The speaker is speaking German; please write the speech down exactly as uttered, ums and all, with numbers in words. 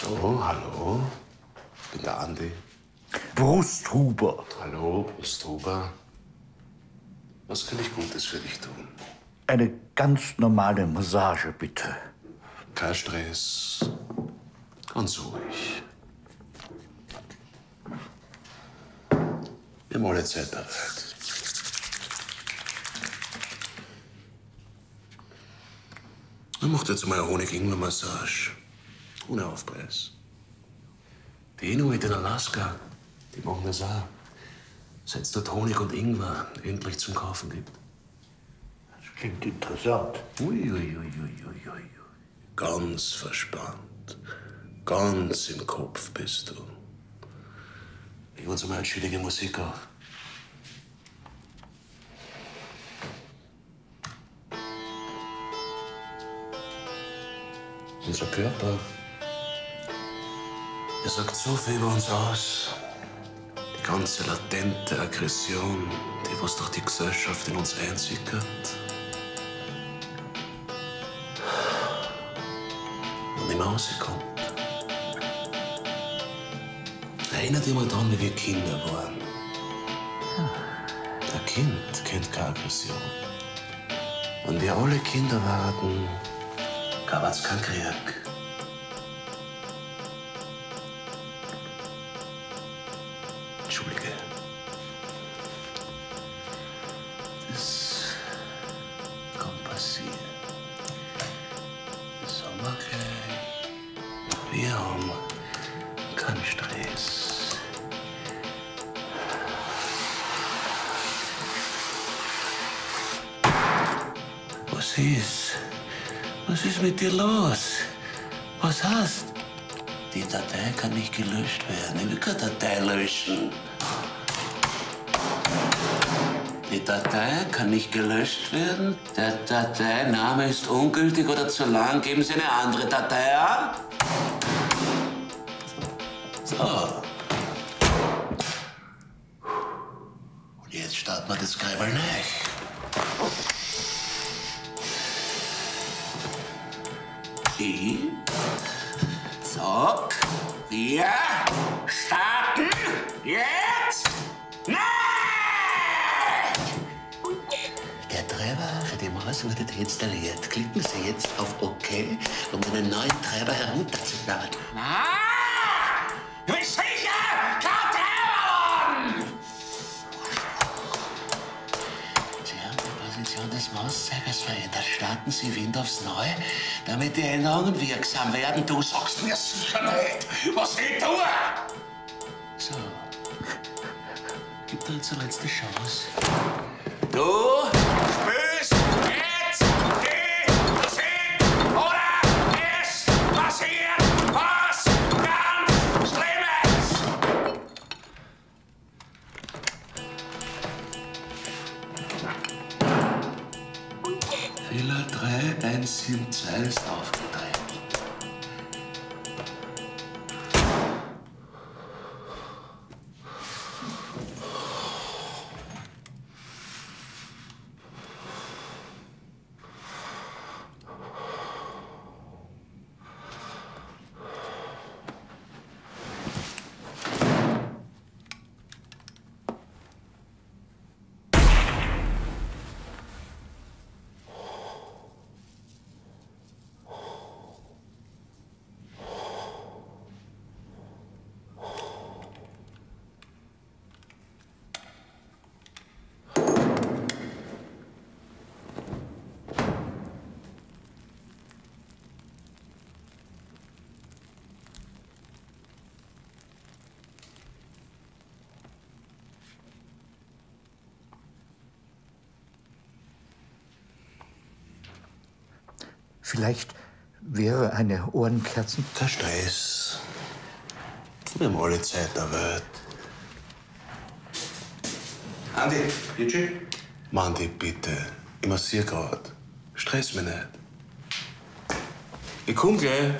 So, hallo. Ich bin der Andi. Brusthuber. Hallo, Brusthuber. Was kann ich Gutes für dich tun? Eine ganz normale Massage, bitte. Kein Stress. Ganz ruhig. Wir haben alle Zeit bereit. Ich mache jetzt mal eine Honig-Ingwer-Massage. Ohne Aufpreis. Die Inuit in Alaska, die machen das auch. Seit es dort Honig und Ingwer endlich zum Kaufen gibt. Das klingt interessant. Uiuiuiuiui. Ui, ui, ui. Ganz verspannt. Ganz im Kopf bist du. Legen wir uns mal eine chillige Musik auf. Unser Körper, er sagt so viel über uns aus. Die ganze latente Aggression, die was durch die Gesellschaft in uns einsickert. Und nicht mehr rauskommt. Erinnert ihr mal daran, wie wir Kinder waren? Ein Kind kennt keine Aggression. Und wir alle Kinder waren, gab es keinen Krieg. Entschuldige. Das kann passieren. Das haben wir gleich. Wir haben keinen Stress. Was ist? Was ist mit dir los? Was hast? Die Datei kann nicht gelöscht werden. Ich will keine Datei löschen. Die Datei kann nicht gelöscht werden. Der Dateiname ist ungültig oder zu lang. Geben Sie eine andere Datei an. So. Und jetzt starten wir das Greiferl nicht. Die. So, wir starten jetzt. Nein! Der Treiber für die Maus wurde deinstalliert. Klicken Sie jetzt auf OK, um einen neuen Treiber herunterzuladen. Ah! Ich bin sicher, kein Treiber worden! Sie haben die Position des Mauszeigers verändert. Starten Sie Windows neu, damit die Änderungen wirksam werden. Du sagst mir sicher nicht, was ich tue! So. Gib dir jetzt eine letzte Chance. Du spürst jetzt die Musik oder es passiert was ganz Schlimmes! Fehler drei eins sieben zwei ist aufgeteilt. Vielleicht wäre eine Ohrenkerze. Der Stress. Wir haben alle Zeit der Welt. Andi, bitte? Mandi, bitte. Ich massiere gerade. Stress mich nicht. Ich komm gleich.